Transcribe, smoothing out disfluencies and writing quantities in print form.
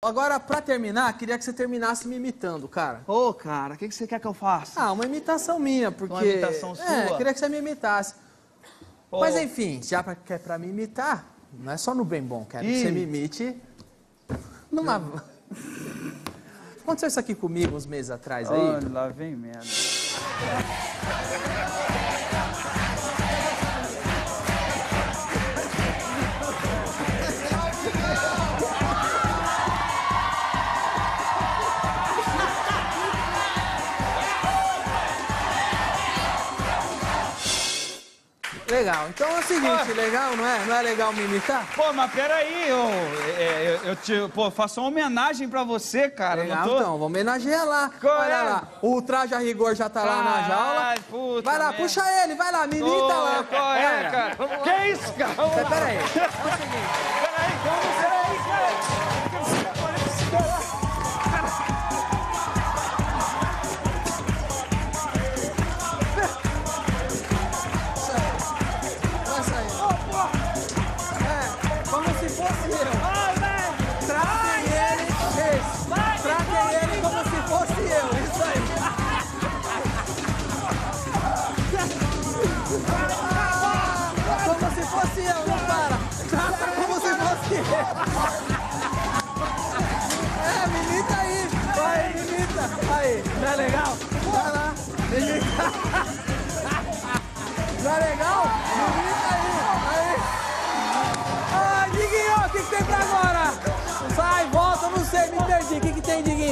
Agora, pra terminar, queria que você terminasse me imitando, cara. Ô, cara, o que você quer que eu faça? Ah, uma imitação minha, porque... Uma imitação sua? É, queria que você me imitasse. Oh. Mas, enfim, já que é pra me imitar, não é só no bem bom, quero que você me imite numa... Aconteceu isso aqui comigo uns meses atrás, aí. Oh, lá vem merda. Legal, então é o seguinte, legal, não é? Não é legal me imitar? Pô, mas peraí, eu faço uma homenagem pra você, cara. Legal, não tô... Então, vou homenagear lá. Olha lá, o Ultraje A Rigor já tá lá na jaula. Puta vai lá, merda. Puxa ele, vai lá, me imita lá. Qual é, cara? Que é isso, cara? Peraí, é o seguinte. Peraí, cara. É, me imita aí. Vai, me imita. Aí, não é legal? Vai lá, me imita. Não é legal? Me imita aí. Ah, Diguinho, o que tem pra agora? Sai, volta, não sei, me perdi. O que tem, Diguinho?